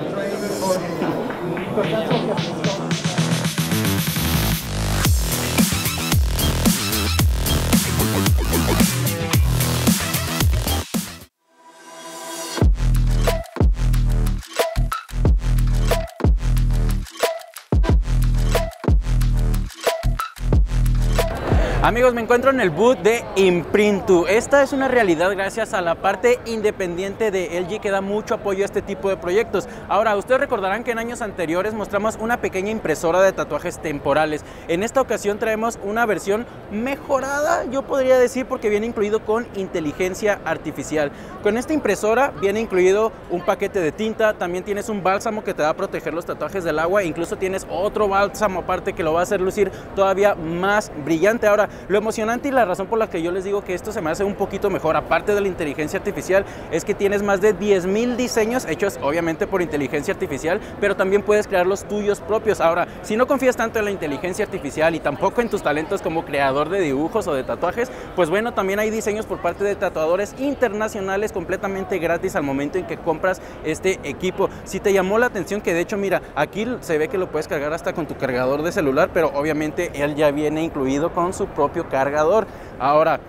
Amigos, me encuentro en el booth de Imprintu. Esta es una realidad gracias a la parte independiente de L G que da mucho apoyo a este tipo de proyectos. Ahora, ustedes recordarán que en años anteriores mostramos una pequeña impresora de tatuajes temporales. En esta ocasión traemos una versión mejorada, yo podría decir, porque viene incluido con inteligencia artificial. Con esta impresora viene incluido un paquete de tinta, también tienes un bálsamo que te va a proteger los tatuajes del agua, incluso tienes otro bálsamo aparte que lo va a hacer lucir todavía más brillante. Ahora, lo emocionante y la razón por la que yo les digo que esto se me hace un poquito mejor, aparte de la inteligencia artificial, es que tienes más de diez mil diseños hechos obviamente por inteligencia artificial, pero también puedes crear los tuyos propios. Ahora, si no confías tanto en la inteligencia artificial y tampoco en tus talentos como creador de dibujos o de tatuajes, pues bueno, también hay diseños por parte de tatuadores internacionales completamente gratis al momento en que compras este equipo. Si te llamó la atención, que de hecho mira, aquí se ve que lo puedes cargar hasta con tu cargador de celular, pero obviamente él ya viene incluido con su propio cargador. Ahora,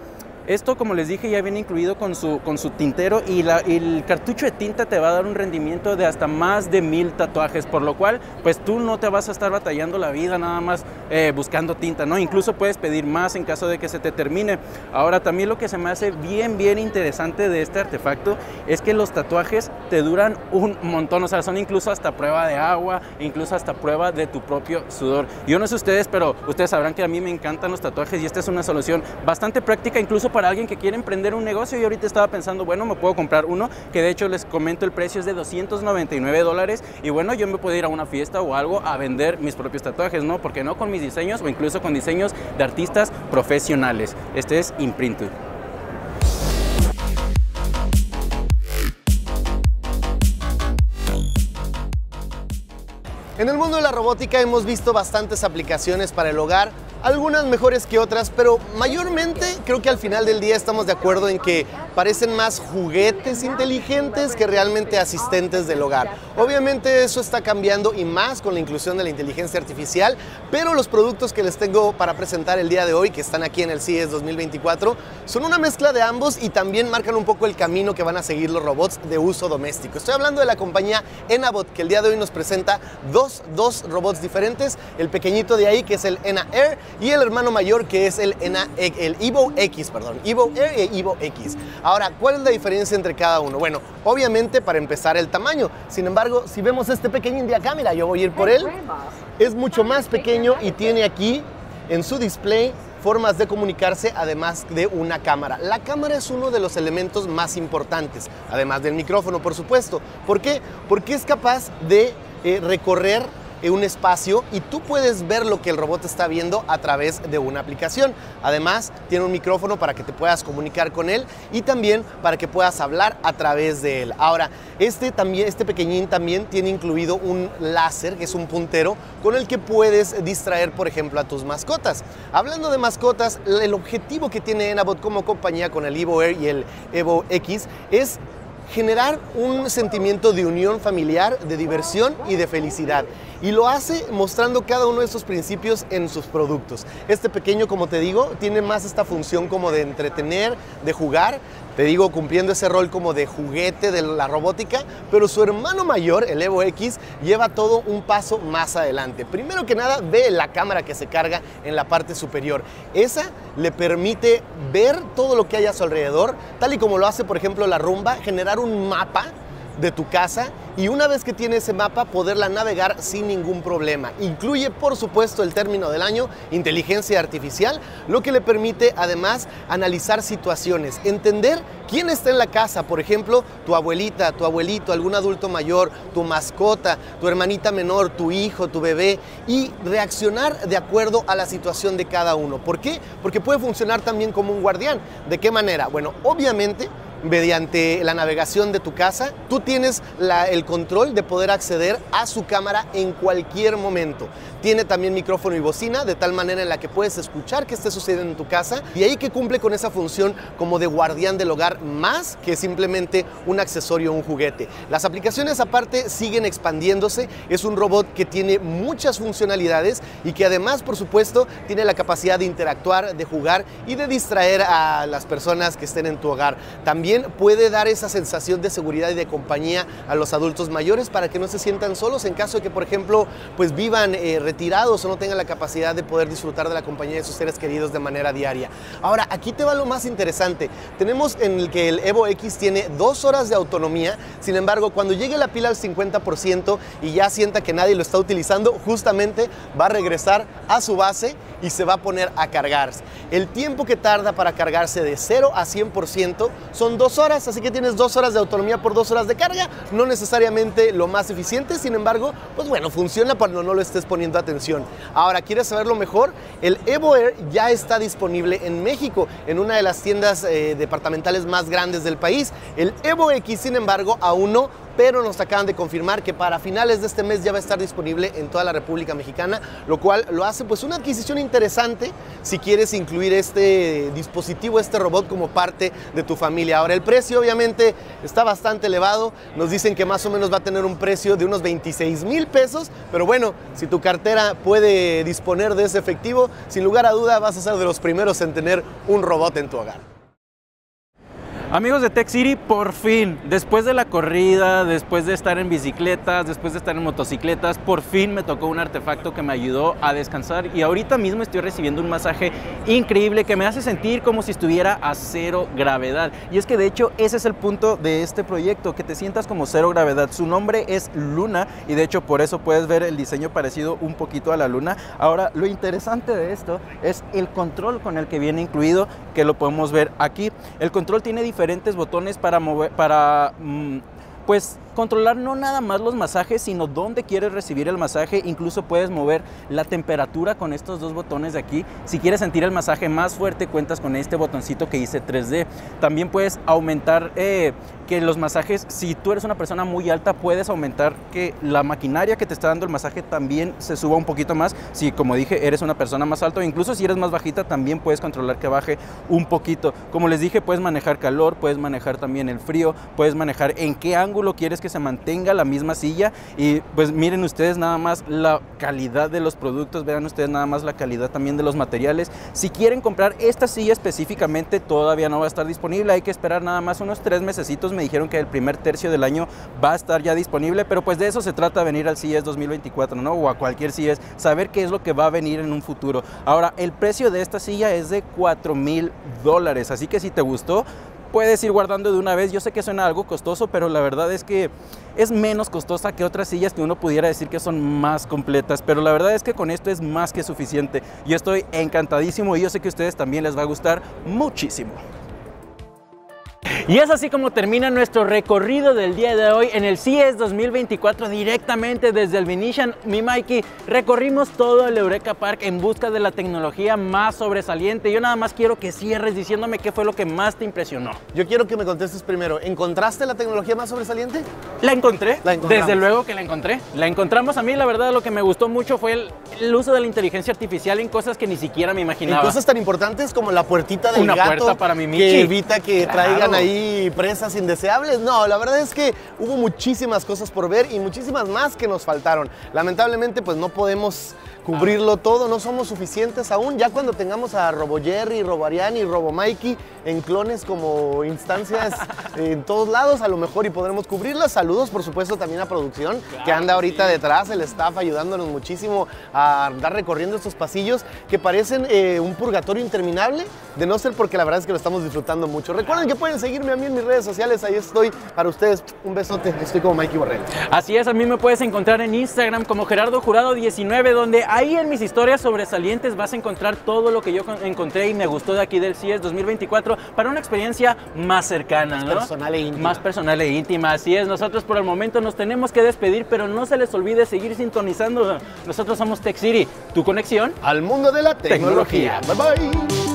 esto, como les dije, ya viene incluido con su, con su tintero, y la, el cartucho de tinta te va a dar un rendimiento de hasta más de mil tatuajes, por lo cual pues tú no te vas a estar batallando la vida nada más eh, buscando tinta, ¿no? Incluso puedes pedir más en caso de que se te termine. Ahora, también lo que se me hace bien, bien interesante de este artefacto es que los tatuajes te duran un montón, o sea, son incluso hasta prueba de agua, incluso hasta prueba de tu propio sudor. Yo no sé ustedes, pero ustedes sabrán que a mí me encantan los tatuajes y esta es una solución bastante práctica, incluso para alguien que quiere emprender un negocio. Y ahorita estaba pensando, bueno, me puedo comprar uno, que de hecho les comento el precio es de doscientos noventa y nueve dólares, y bueno, yo me puedo ir a una fiesta o algo a vender mis propios tatuajes, ¿no? ¿Por qué no? Con mis diseños o incluso con diseños de artistas profesionales. Este es Imprintu. En el mundo de la robótica hemos visto bastantes aplicaciones para el hogar, algunas mejores que otras, pero mayormente creo que al final del día estamos de acuerdo en que parecen más juguetes inteligentes que realmente asistentes del hogar. Obviamente eso está cambiando y más con la inclusión de la inteligencia artificial, pero los productos que les tengo para presentar el día de hoy, que están aquí en el C E S dos mil veinticuatro, son una mezcla de ambos y también marcan un poco el camino que van a seguir los robots de uso doméstico. Estoy hablando de la compañía Enabot, que el día de hoy nos presenta dos, dos robots diferentes, el pequeñito de ahí que es el Ena Air y el hermano mayor que es el, Ena, el Evo X, perdón, Evo Air y Evo X. Ahora, ¿cuál es la diferencia entre cada uno? Bueno, obviamente para empezar el tamaño, sin embargo, si vemos este pequeñín de acá, mira, yo voy a ir por él, es mucho más pequeño y tiene aquí en su display formas de comunicarse además de una cámara. La cámara es uno de los elementos más importantes, además del micrófono, por supuesto. ¿Por qué? Porque es capaz de eh, recorrer un espacio y tú puedes ver lo que el robot está viendo a través de una aplicación. Además, tiene un micrófono para que te puedas comunicar con él y también para que puedas hablar a través de él. Ahora, este, también, este pequeñín también tiene incluido un láser, que es un puntero, con el que puedes distraer, por ejemplo, a tus mascotas. Hablando de mascotas, el objetivo que tiene Enabot como compañía con el Evo Air y el Evo X es generar un sentimiento de unión familiar, de diversión y de felicidad. Y lo hace mostrando cada uno de estos principios en sus productos. Este pequeño, como te digo, tiene más esta función como de entretener, de jugar, te digo, cumpliendo ese rol como de juguete de la robótica, pero su hermano mayor, el Evo X, lleva todo un paso más adelante. Primero que nada, ve la cámara que se carga en la parte superior. Esa le permite ver todo lo que hay a su alrededor, tal y como lo hace, por ejemplo, la Roomba, generar un mapa de tu casa y una vez que tiene ese mapa poderla navegar sin ningún problema. Incluye, por supuesto, el término del año, inteligencia artificial, lo que le permite además analizar situaciones, entender quién está en la casa, por ejemplo, tu abuelita, tu abuelito, algún adulto mayor, tu mascota, tu hermanita menor, tu hijo, tu bebé, y reaccionar de acuerdo a la situación de cada uno. ¿Por qué? Porque puede funcionar también como un guardián. ¿De qué manera? Bueno, obviamente, mediante la navegación de tu casa, tú tienes la, el control de poder acceder a su cámara en cualquier momento. Tiene también micrófono y bocina, de tal manera en la que puedes escuchar qué esté sucediendo en tu casa, y ahí que cumple con esa función como de guardián del hogar, más que simplemente un accesorio o un juguete. Las aplicaciones aparte siguen expandiéndose. Es un robot que tiene muchas funcionalidades y que además, por supuesto, tiene la capacidad de interactuar, de jugar y de distraer a las personas que estén en tu hogar. También puede dar esa sensación de seguridad y de compañía a los adultos mayores para que no se sientan solos en caso de que, por ejemplo, pues vivan eh, retirados o no tengan la capacidad de poder disfrutar de la compañía de sus seres queridos de manera diaria. Ahora, aquí te va lo más interesante. Tenemos en el que el Evo X tiene dos horas de autonomía, sin embargo, cuando llegue la pila al cincuenta por ciento y ya sienta que nadie lo está utilizando, justamente va a regresar a su base y se va a poner a cargarse. El tiempo que tarda para cargarse de cero a cien por ciento son dos horas, así que tienes dos horas de autonomía por dos horas de carga, no necesariamente lo más eficiente, sin embargo, pues bueno, funciona cuando no lo estés poniendo atención. Ahora, ¿quieres saberlo mejor? El Evo Air ya está disponible en México, en una de las tiendas eh, departamentales más grandes del país. El Evo X, sin embargo, aún no, pero nos acaban de confirmar que para finales de este mes ya va a estar disponible en toda la República Mexicana, lo cual lo hace pues una adquisición interesante si quieres incluir este dispositivo, este robot como parte de tu familia. Ahora, el precio obviamente está bastante elevado, nos dicen que más o menos va a tener un precio de unos veintiséis mil pesos, pero bueno, si tu cartera puede disponer de ese efectivo, sin lugar a duda vas a ser de los primeros en tener un robot en tu hogar. Amigos de Tech City, por fin, después de la corrida, después de estar en bicicletas, después de estar en motocicletas, por fin me tocó un artefacto que me ayudó a descansar y ahorita mismo estoy recibiendo un masaje increíble que me hace sentir como si estuviera a cero gravedad. Y es que de hecho ese es el punto de este proyecto, que te sientas como cero gravedad. Su nombre es Luna y de hecho por eso puedes ver el diseño parecido un poquito a la luna. Ahora, lo interesante de esto es el control con el que viene incluido, que lo podemos ver aquí. El control tiene diferentes botones para mover, para pues controlar no nada más los masajes, sino dónde quieres recibir el masaje. Incluso puedes mover la temperatura con estos dos botones de aquí. Si quieres sentir el masaje más fuerte, cuentas con este botoncito que dice tres D. También puedes aumentar eh, que los masajes, si tú eres una persona muy alta, puedes aumentar que la maquinaria que te está dando el masaje también se suba un poquito más. Si, como dije, eres una persona más alta, o incluso si eres más bajita, también puedes controlar que baje un poquito. Como les dije, puedes manejar calor, puedes manejar también el frío, puedes manejar en qué ángulo quieres que se mantenga la misma silla. Y pues miren ustedes nada más la calidad de los productos, vean ustedes nada más la calidad también de los materiales. Si quieren comprar esta silla específicamente, todavía no va a estar disponible, hay que esperar nada más unos tres mesecitos. Me dijeron que el primer tercio del año va a estar ya disponible, pero pues de eso se trata, venir al C E S dos mil veinticuatro, ¿no? O a cualquier C E S, saber qué es lo que va a venir en un futuro. Ahora, el precio de esta silla es de cuatro mil dólares, así que si te gustó, puedes ir guardando de una vez. Yo sé que suena algo costoso, pero la verdad es que es menos costosa que otras sillas que uno pudiera decir que son más completas, pero la verdad es que con esto es más que suficiente. Yo estoy encantadísimo y yo sé que a ustedes también les va a gustar muchísimo. Y es así como termina nuestro recorrido del día de hoy en el C E S dos mil veinticuatro directamente desde el Venetian. Mi Mikey, recorrimos todo el Eureka Park en busca de la tecnología más sobresaliente. Yo nada más quiero que cierres diciéndome qué fue lo que más te impresionó. Yo quiero que me contestes primero, ¿encontraste la tecnología más sobresaliente? La encontré, la desde luego que la encontré. La encontramos. A mí la verdad lo que me gustó mucho fue el, el uso de la inteligencia artificial en cosas que ni siquiera me imaginaba. En cosas tan importantes como la puertita del Una gato puerta para mi Michi, que evita que claro. traigan ahí presas indeseables. No, la verdad es que hubo muchísimas cosas por ver y muchísimas más que nos faltaron. Lamentablemente pues no podemos cubrirlo todo, no somos suficientes aún. Ya cuando tengamos a Robo Jerry, Robo Ariane y Robo Mikey en clones como instancias en todos lados, a lo mejor y podremos cubrirlas. Saludos por supuesto también a producción, claro, que anda ahorita sí. detrás, el staff ayudándonos muchísimo a andar recorriendo estos pasillos que parecen eh, un purgatorio interminable, de no ser porque la verdad es que lo estamos disfrutando mucho. Recuerden que pueden seguirme a mí en mis redes sociales, ahí estoy para ustedes. Un besote, estoy como Mikey Borrell. Así es, a mí me puedes encontrar en Instagram como Gerardo Jurado diecinueve, donde ahí en mis historias sobresalientes vas a encontrar todo lo que yo encontré y me gustó de aquí del C E S dos mil veinticuatro para una experiencia más cercana, más, ¿no? personal e íntima. Más personal e íntima, así es. Nosotros por el momento nos tenemos que despedir, pero no se les olvide seguir sintonizando. Nosotros somos Tech City, tu conexión al mundo de la tecnología. tecnología. Bye bye.